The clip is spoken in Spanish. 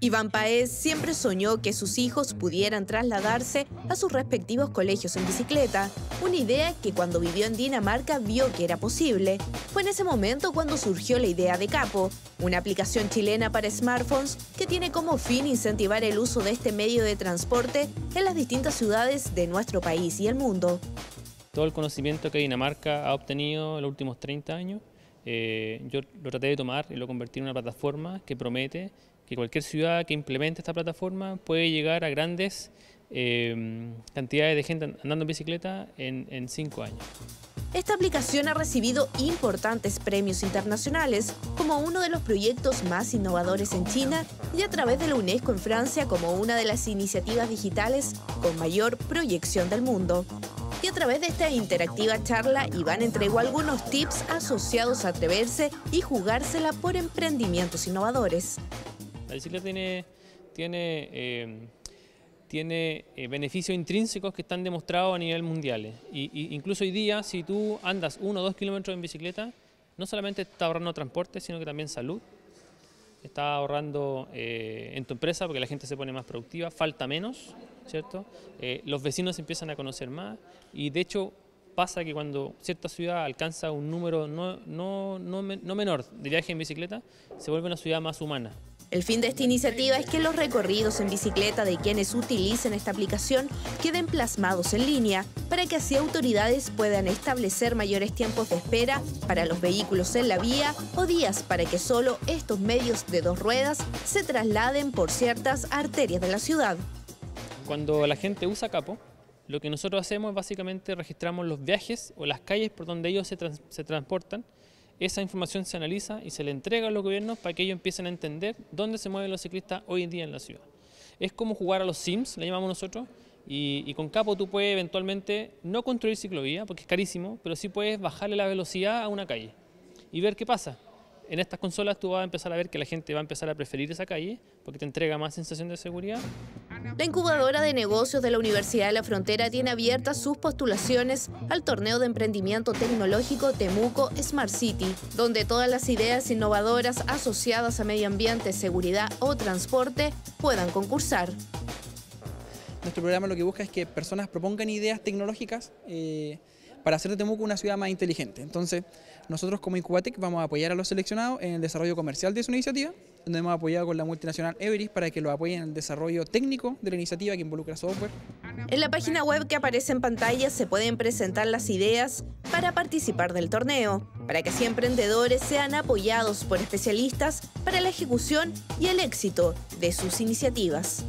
Iván Paez siempre soñó que sus hijos pudieran trasladarse a sus respectivos colegios en bicicleta, una idea que cuando vivió en Dinamarca vio que era posible. Fue en ese momento cuando surgió la idea de Kappo, una aplicación chilena para smartphones que tiene como fin incentivar el uso de este medio de transporte en las distintas ciudades de nuestro país y el mundo. Todo el conocimiento que Dinamarca ha obtenido en los últimos 30 años, yo lo traté de tomar y lo convertí en una plataforma que promete que cualquier ciudad que implemente esta plataforma puede llegar a grandes cantidades de gente andando en bicicleta en 5 años. Esta aplicación ha recibido importantes premios internacionales, como uno de los proyectos más innovadores en China y a través de la UNESCO en Francia como una de las iniciativas digitales con mayor proyección del mundo. Y a través de esta interactiva charla, Iván entregó algunos tips asociados a atreverse y jugársela por emprendimientos innovadores. La bicicleta tiene beneficios intrínsecos que están demostrados a nivel mundial. Y incluso hoy día, si tú andas 1 o 2 kilómetros en bicicleta, no solamente está ahorrando transporte, sino que también salud. Está ahorrando en tu empresa porque la gente se pone más productiva, falta menos, ¿cierto? Los vecinos se empiezan a conocer más y de hecho pasa que cuando cierta ciudad alcanza un número no menor de viajes en bicicleta, se vuelve una ciudad más humana. El fin de esta iniciativa es que los recorridos en bicicleta de quienes utilicen esta aplicación queden plasmados en línea, para que así autoridades puedan establecer mayores tiempos de espera para los vehículos en la vía o días para que solo estos medios de 2 ruedas se trasladen por ciertas arterias de la ciudad. Cuando la gente usa Kappo, lo que nosotros hacemos es básicamente registramos los viajes o las calles por donde ellos se transportan. Esa información se analiza y se le entrega a los gobiernos para que ellos empiecen a entender dónde se mueven los ciclistas hoy en día en la ciudad. Es como jugar a los Sims, le llamamos nosotros, y con Kappo tú puedes eventualmente no construir ciclovía, porque es carísimo, pero sí puedes bajarle la velocidad a una calle y ver qué pasa. En estas consolas tú vas a empezar a ver que la gente va a empezar a preferir esa calle porque te entrega más sensación de seguridad. La incubadora de negocios de la Universidad de la Frontera tiene abiertas sus postulaciones al torneo de emprendimiento tecnológico Temuco Smart City, donde todas las ideas innovadoras asociadas a medio ambiente, seguridad o transporte puedan concursar. Nuestro programa lo que busca es que personas propongan ideas tecnológicas para hacer de Temuco una ciudad más inteligente. Entonces, nosotros como Incubatec vamos a apoyar a los seleccionados en el desarrollo comercial de su iniciativa, donde hemos apoyado con la multinacional Everest para que lo apoyen en el desarrollo técnico de la iniciativa que involucra software. En la página web que aparece en pantalla se pueden presentar las ideas para participar del torneo, para que así emprendedores sean apoyados por especialistas para la ejecución y el éxito de sus iniciativas.